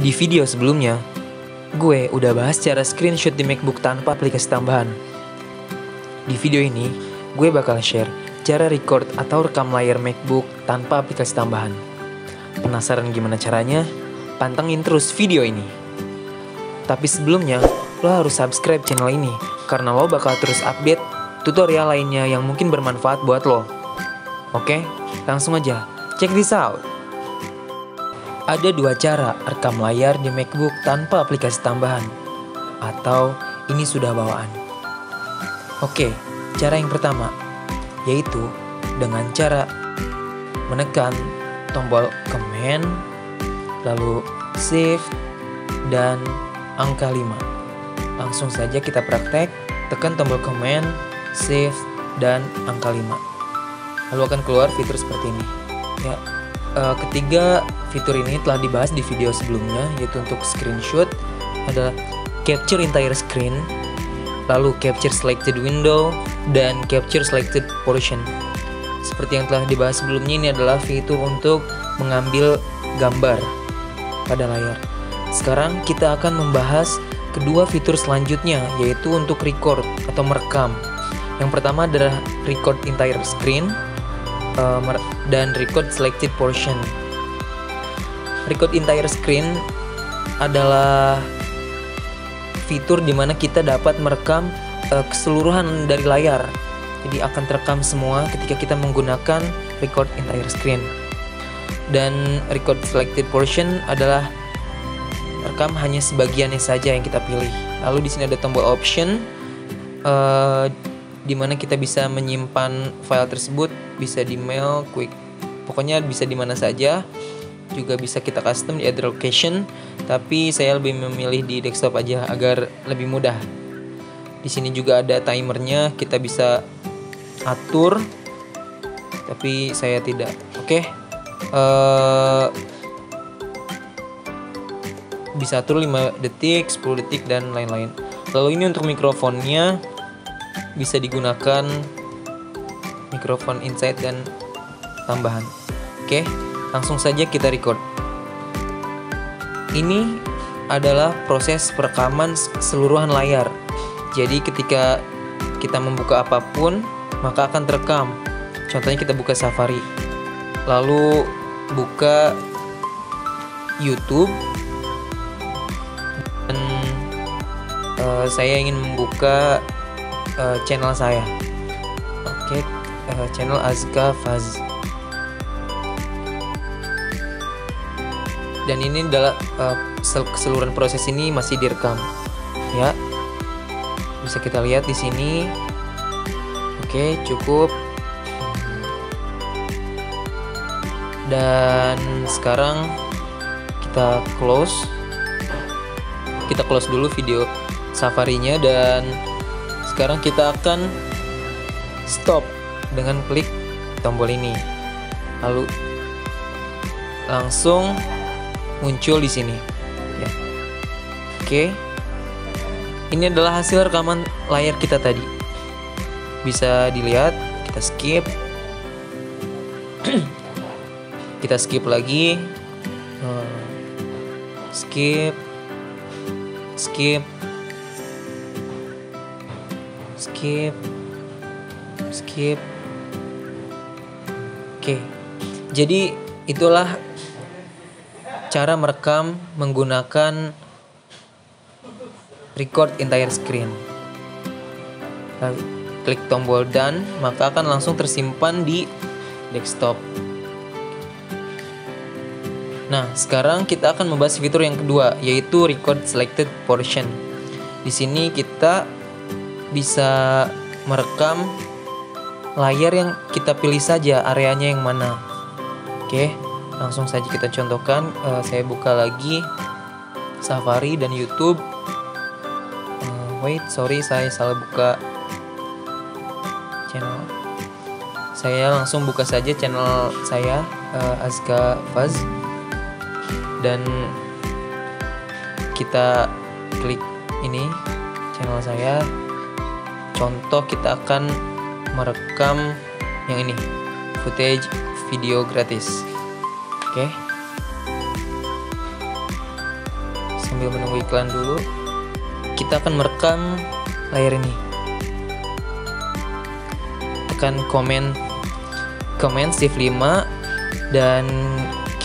Di video sebelumnya, gue udah bahas cara screenshot di MacBook tanpa aplikasi tambahan. Di video ini, gue bakal share cara record atau rekam layar MacBook tanpa aplikasi tambahan. Penasaran gimana caranya? Pantengin terus video ini. Tapi sebelumnya, lo harus subscribe channel ini, karena lo bakal terus update tutorial lainnya yang mungkin bermanfaat buat lo. Oke, langsung aja, check this out. Ada dua cara rekam layar di MacBook tanpa aplikasi tambahan, atau ini sudah bawaan. Oke, cara yang pertama, yaitu dengan cara menekan tombol Command, lalu Shift, dan angka 5. Langsung saja kita praktek, tekan tombol Command, Shift, dan angka 5. Lalu akan keluar fitur seperti ini. Ya, ketiga fitur ini telah dibahas di video sebelumnya, yaitu untuk screenshot adalah capture entire screen, lalu capture selected window, dan capture selected portion. Seperti yang telah dibahas sebelumnya, ini adalah fitur untuk mengambil gambar pada layar. Sekarang kita akan membahas kedua fitur selanjutnya, yaitu untuk record atau merekam. Yang pertama adalah record entire screen dan record selected portion. Record entire screen adalah fitur dimana kita dapat merekam keseluruhan dari layar. Jadi akan terekam semua ketika kita menggunakan record entire screen. Dan record selected portion adalah rekam hanya sebagiannya saja yang kita pilih. Lalu di sini ada tombol option, dimana kita bisa menyimpan file tersebut, bisa di mail, pokoknya bisa dimana saja. Juga bisa kita custom di other location, tapi saya lebih memilih di desktop aja agar lebih mudah. Di sini juga ada timernya, kita bisa atur, tapi saya tidak. Oke, bisa atur 5 detik, 10 detik, dan lain-lain. Lalu ini untuk mikrofonnya, bisa digunakan mikrofon inside dan tambahan. Oke, langsung saja kita record. Ini adalah proses perekaman keseluruhan layar. Jadi ketika kita membuka apapun, maka akan terekam. Contohnya kita buka Safari, lalu buka YouTube, dan saya ingin membuka channel saya. Oke, channel Azka Faz. Dan ini adalah keseluruhan proses ini masih direkam, ya. Bisa kita lihat di sini. Oke, cukup. Dan sekarang kita close. Kita close dulu video Safarinya, dan sekarang kita akan stop dengan klik tombol ini. Lalu langsung muncul di sini, ya. Oke, ini adalah hasil rekaman layar kita tadi. Bisa dilihat, kita skip, kita skip lagi, skip, skip, skip, skip. Oke, jadi itulah cara merekam menggunakan record entire screen. Klik tombol done, maka akan langsung tersimpan di desktop. Nah, sekarang kita akan membahas fitur yang kedua, yaitu record selected portion. Di sini kita bisa merekam layar yang kita pilih saja areanya yang mana. Oke, langsung saja kita contohkan. Saya buka lagi Safari dan YouTube. Wait, sorry, saya salah buka channel. Saya langsung buka saja channel saya, Azka Faz, dan kita klik ini channel saya. Contoh, kita akan merekam yang ini, footage video gratis. Oke, sambil menunggu iklan dulu, kita akan merekam layar ini. Tekan command shift 5 dan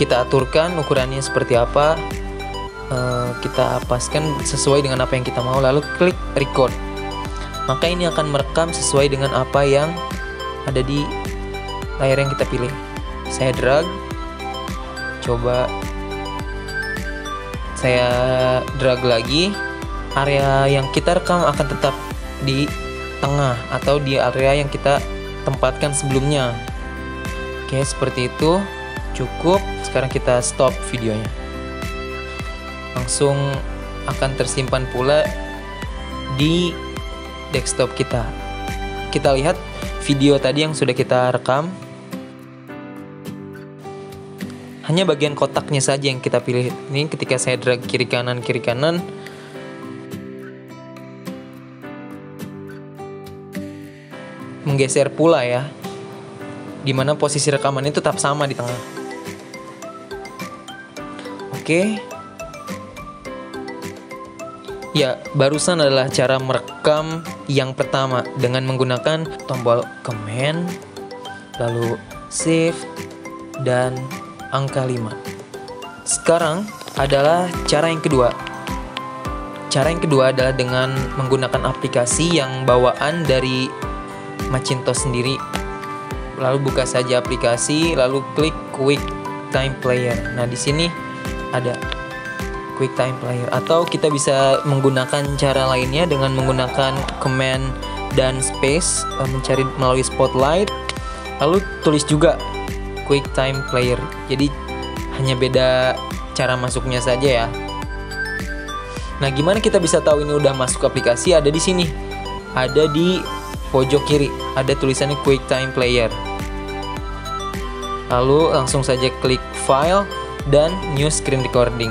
kita aturkan ukurannya seperti apa. Kita paskan sesuai dengan apa yang kita mau, lalu klik record. Maka ini akan merekam sesuai dengan apa yang ada di layar yang kita pilih. Saya drag, coba saya drag lagi. Area yang kita rekam akan tetap di tengah atau di area yang kita tempatkan sebelumnya. Oke, seperti itu cukup. Sekarang kita stop videonya. Langsung akan tersimpan pula di desktop kita. Kita lihat video tadi yang sudah kita rekam. Hanya bagian kotaknya saja yang kita pilih. Ini ketika saya drag kiri kanan, menggeser pula ya, dimana posisi rekamannya tetap sama di tengah. Oke. Ya, barusan adalah cara merekam yang pertama dengan menggunakan tombol command, lalu shift dan angka 5. Sekarang adalah cara yang kedua. Cara yang kedua adalah dengan menggunakan aplikasi yang bawaan dari Macintosh sendiri. Lalu buka saja aplikasi, lalu klik QuickTime Player. Nah, di sini ada QuickTime Player, atau kita bisa menggunakan cara lainnya dengan menggunakan command dan space, mencari melalui Spotlight, lalu tulis juga QuickTime Player. Jadi hanya beda cara masuknya saja ya. Nah, gimana kita bisa tahu ini udah masuk aplikasi? Ada di sini, ada di pojok kiri, ada tulisannya QuickTime Player. Lalu langsung saja klik File dan New Screen Recording.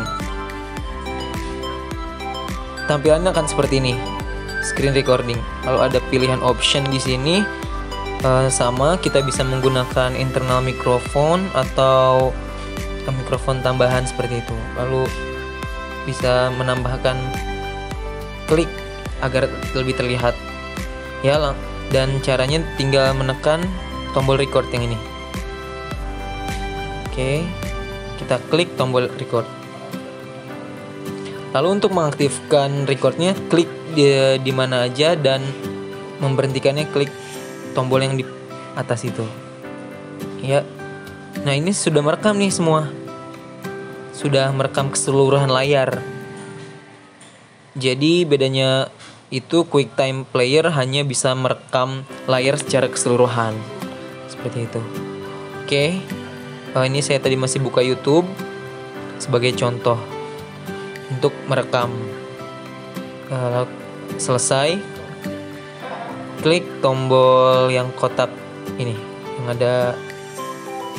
Tampilannya akan seperti ini, screen recording. Lalu ada pilihan option di sini, sama kita bisa menggunakan internal microphone atau microphone tambahan seperti itu. Lalu bisa menambahkan klik agar lebih terlihat. Ya, dan caranya tinggal menekan tombol record yang ini. Oke, kita klik tombol record. Lalu untuk mengaktifkan recordnya, klik di mana aja, dan memberhentikannya klik tombol yang di atas itu. Ya, nah ini sudah merekam nih semua, sudah merekam keseluruhan layar. Jadi bedanya itu QuickTime Player hanya bisa merekam layar secara keseluruhan seperti itu. Oke, ini saya tadi masih buka YouTube sebagai contoh untuk merekam. Selesai, klik tombol yang kotak ini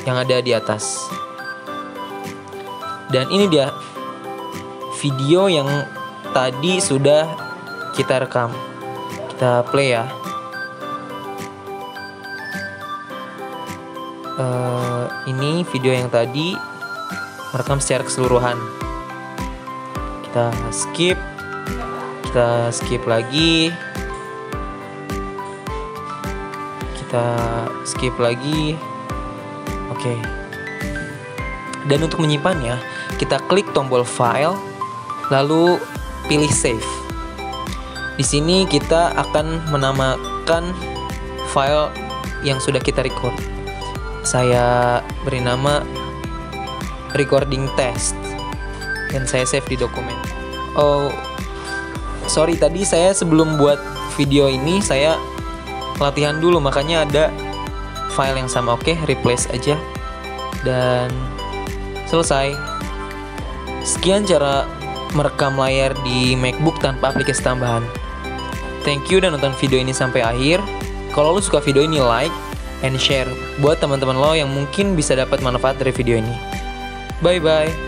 yang ada di atas. Dan ini dia video yang tadi sudah kita rekam. Kita play ya. Ini video yang tadi merekam secara keseluruhan. Kita skip lagi, oke. Dan untuk menyimpannya, kita klik tombol file, lalu pilih save. Di sini kita akan menamakan file yang sudah kita record. Saya beri nama recording test. Dan saya save di dokumen. Oh, sorry, tadi saya sebelum buat video ini saya latihan dulu, makanya ada file yang sama. Oke, replace aja dan selesai. Sekian cara merekam layar di MacBook tanpa aplikasi tambahan. Thank you udah nonton video ini sampai akhir. Kalau lo suka video ini, like and share buat teman-teman lo yang mungkin bisa dapat manfaat dari video ini. Bye bye.